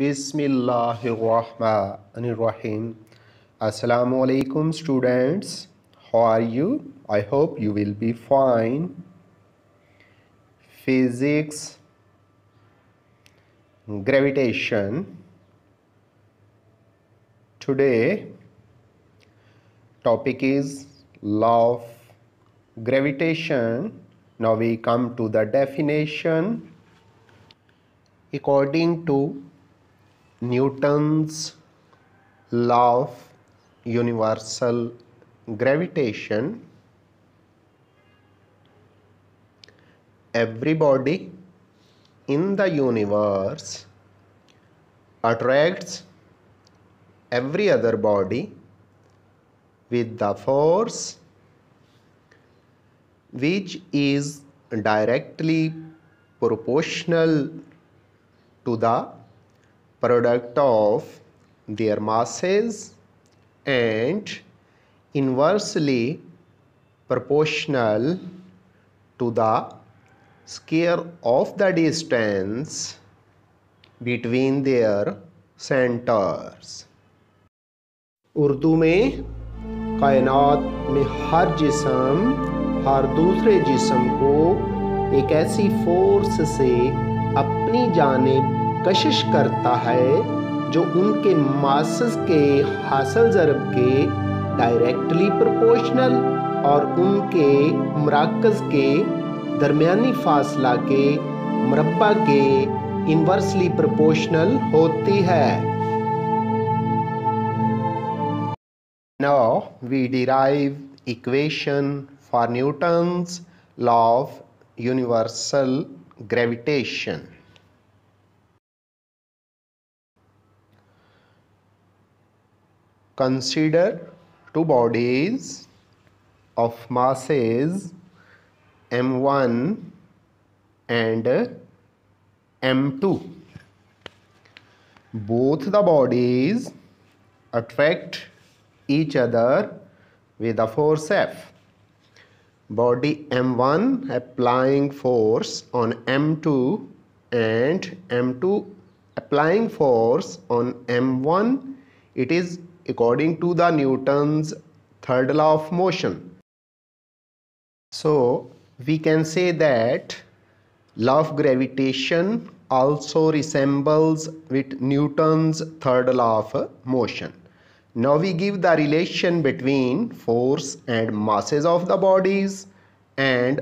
Bismillahir Rahmanir Rahim. Assalamu alaikum, students. How are you? I hope you will be fine. Physics, gravitation. Today, topic is law of gravitation. Now we come to the definition. According to Newton's law of universal gravitation, every body in the universe attracts every other body with the force which is directly proportional to the product of their masses and inversely proportional to the square of the distance between their centers. Urdu में कायनात में हर जिस्म हर दूसरे जिस्म को एक ऐसी force से अपनी जानिब कशिश करता है जो उनके मासेस के हासिल ज़रब के डायरेक्टली प्रोपोर्शनल और उनके मरकज़ के दरमियानी फासला के मरबा के इन्वर्सली प्रोपोर्शनल होती है. Now we derive equation for Newton's law of universal gravitation. Consider two bodies of masses m1 and m2. Both the bodies attract each other with a force F. Body M1 applying force on M2 and M2 applying force on M1. It is according to the Newton's third law of motion. So we can say that law of gravitation also resembles with Newton's third law of motion. Now we give the relation between force and masses of the bodies and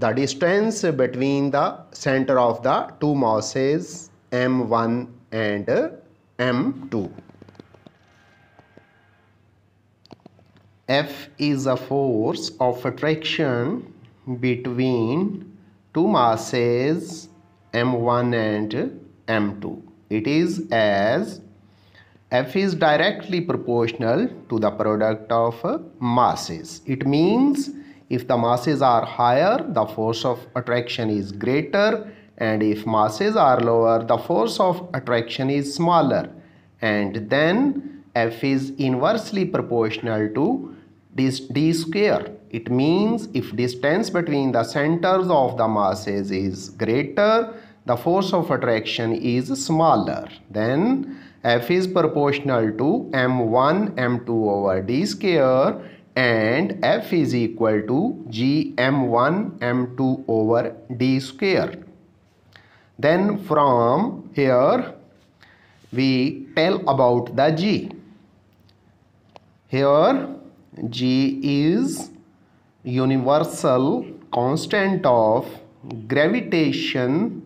the distance between the center of the two masses M1 and M2. F is a force of attraction between two masses M1 and M2. It is as F is directly proportional to the product of masses. It means if the masses are higher, the force of attraction is greater, and if masses are lower, the force of attraction is smaller. And then F is inversely proportional to d square. It means if distance between the centers of the masses is greater, the force of attraction is smaller. Then F is proportional to M1 M2 over D square, and F is equal to G M1 M2 over D square. Then from here we tell about the G. Here G is universal constant of gravitation.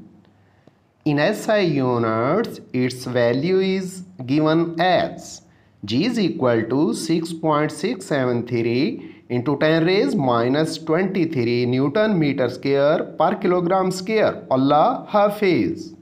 In SI units, its value is given as G is equal to 6.673 into 10 raise minus 23 Newton meter square per kilogram square. Allah Hafiz.